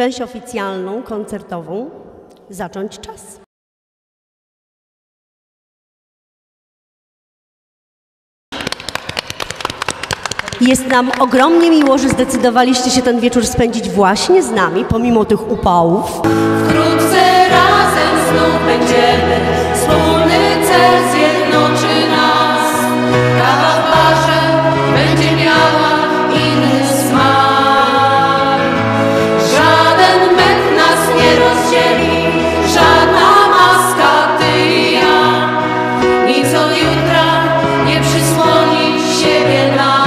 część oficjalną, koncertową zacząć czas. Jest nam ogromnie miło, że zdecydowaliście się ten wieczór spędzić właśnie z nami, pomimo tych upałów. Wkrótce razem znów będziemy, wspólny cel zjednoczy nas. Kawa w barze będzie miała inny smak. Żaden met nas nie rozdzieli, żadna maska, ty i ja. Nic od jutra nie przysłoni siebie nam.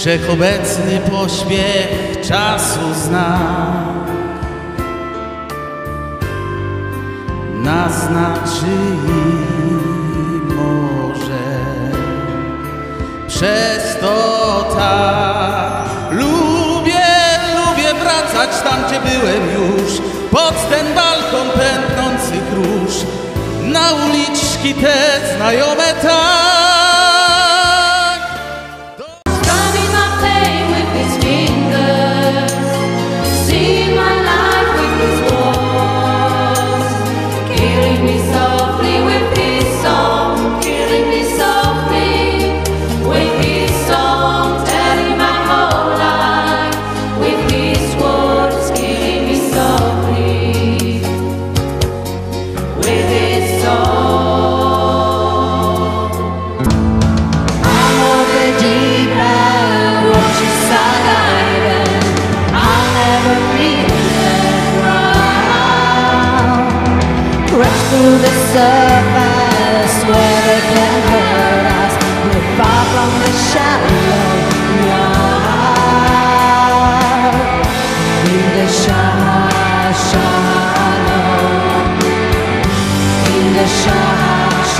Wszechobecny pośpiech czasu znak naznaczy i może przez to tak lubię wracać tam, gdzie byłem już, pod ten balkon pędzących róż, na uliczki te znajome tak.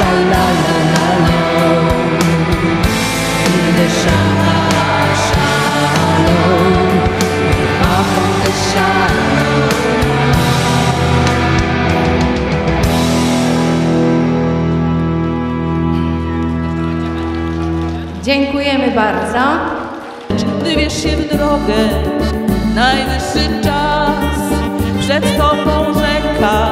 Sha-la-la-la-la. In the sha-la-la-la. bardzo. Wybierz się w drogę, najwyższy czas. Przed tobą rzeka,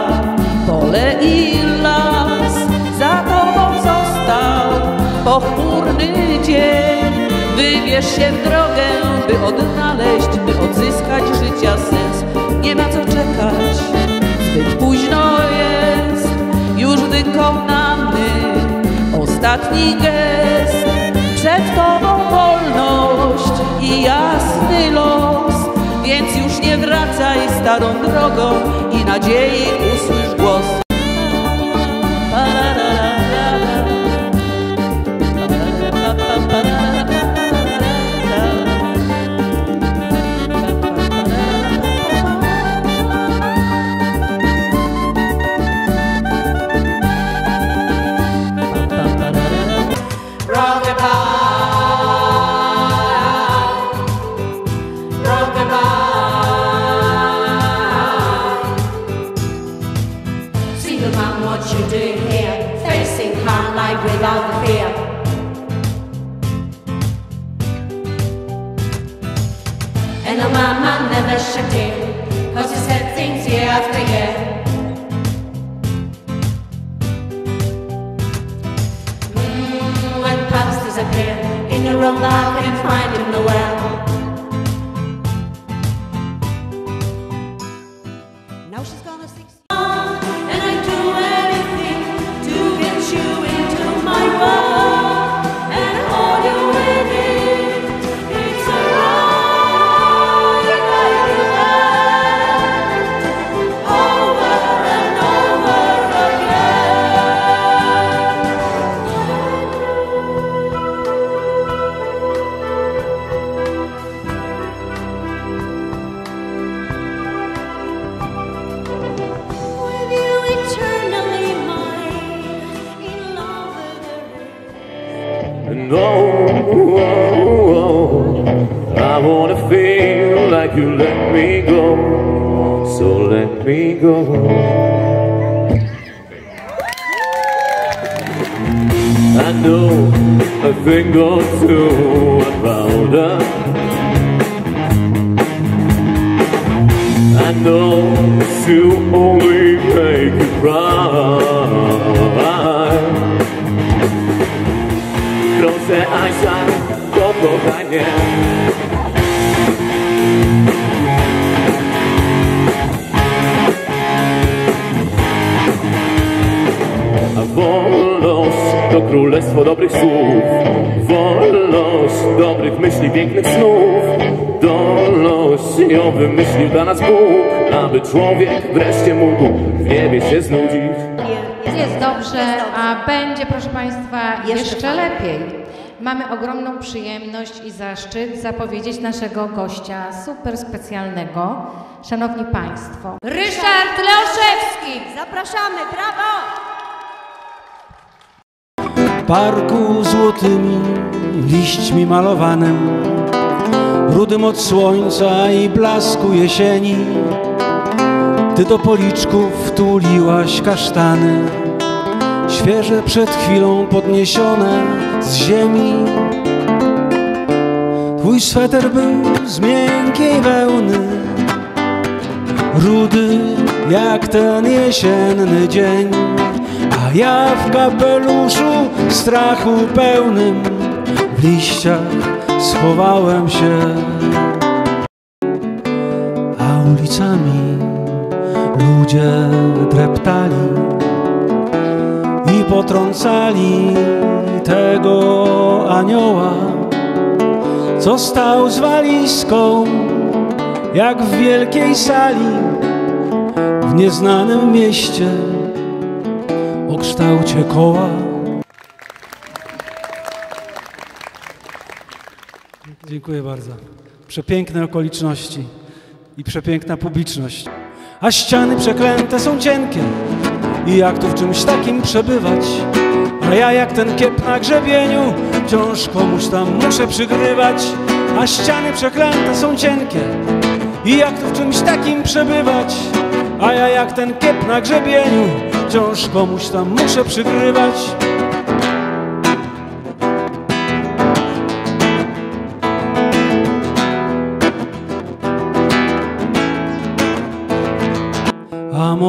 pole i las. Za tobą został pochmurny dzień. Wybierz się w drogę, by odnaleźć, by odzyskać życia sens. Nie ma co czekać, zbyt późno jest. Już wykonany ostatni gest. Przed tobą wolność i jasny los. Więc już nie wracaj starą drogą i nadziei usłysz głos. Without fear, and the mama never shut in, cause she said things year after year. When pops disappear in your own life, I couldn't find him nowhere. Now she's gonna sing. No, I wanna feel like you let me go, so let me go. I know a thing or two about her. I know she'll only make you cry. Close your eyes and go kochanie. A wolność to królestwo dobrych słów. Wolność dobrych myśli, pięknych snów. Wolność ją wymyślił dla nas Bóg, aby człowiek wreszcie mógł w niebie się znudzić. Jest dobrze, a będzie, proszę Państwa, jeszcze lepiej. Mamy ogromną przyjemność i zaszczyt zapowiedzieć naszego gościa super specjalnego. Szanowni Państwo, Ryszard Leoszewski! Zapraszamy, brawo! Parku złotymi liśćmi malowanym, rudym od słońca i blasku jesieni, ty do policzków wtuliłaś kasztany, świeże przed chwilą podniesione z ziemi. Twój sweter był z miękkiej wełny, rudy jak ten jesienny dzień. A ja w kapeluszu strachu pełnym, w liściach schowałem się. A ulicami ludzie dreptali i potrącali tego anioła, co stał z walizką, jak w wielkiej sali, w nieznanym mieście o kształcie koła. Dziękuję bardzo. Przepiękne okoliczności i przepiękna publiczność. A ściany przeklęte są cienkie i jak tu w czymś takim przebywać? A ja jak ten kiep na grzebieniu wciąż komuś tam muszę przygrywać. A ściany przeklęte są cienkie i jak tu w czymś takim przebywać? A ja jak ten kiep na grzebieniu wciąż komuś tam muszę przygrywać.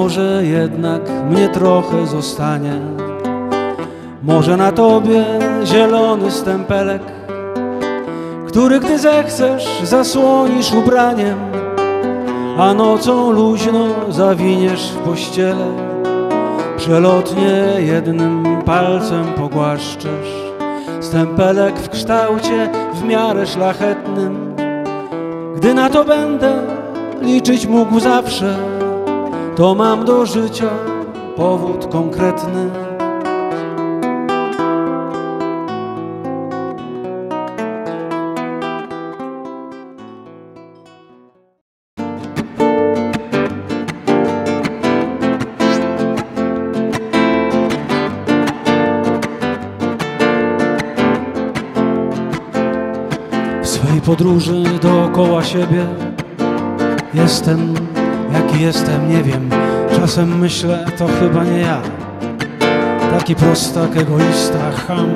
może jednak mnie trochę zostanie. Może na tobie zielony stempelek, który gdy zechcesz zasłonisz ubraniem, a nocą luźno zawiniesz w pościele. Przelotnie jednym palcem pogłaszczesz stempelek w kształcie w miarę szlachetnym. Gdy na to będę liczyć mógł zawsze, to mam do życia powód konkretny. Podróży dookoła siebie jestem, jaki jestem, nie wiem. Czasem myślę, to chyba nie ja, taki prostak, egoista, cham.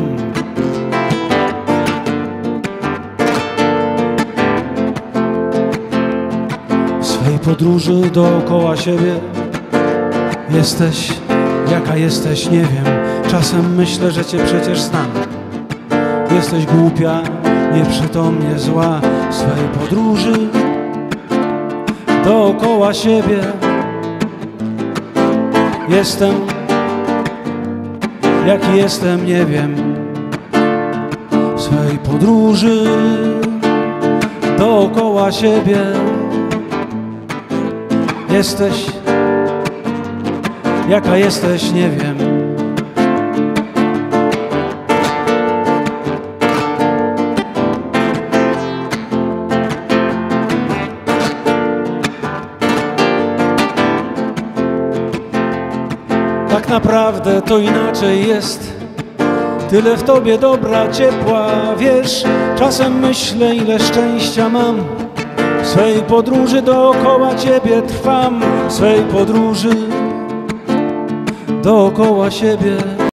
W swej podróży dookoła siebie jesteś, jaka jesteś, nie wiem. Czasem myślę, że cię przecież znam. Jesteś głupia, nieprzytomnie zła. W swej podróży dookoła siebie jestem, jaki jestem, nie wiem. W swej podróży dookoła siebie jesteś, jaka jesteś, nie wiem. Tak naprawdę to inaczej jest, tyle w tobie dobra, ciepła, wiesz. Czasem myślę, ile szczęścia mam, w swej podróży dookoła ciebie trwam. W swej podróży dookoła siebie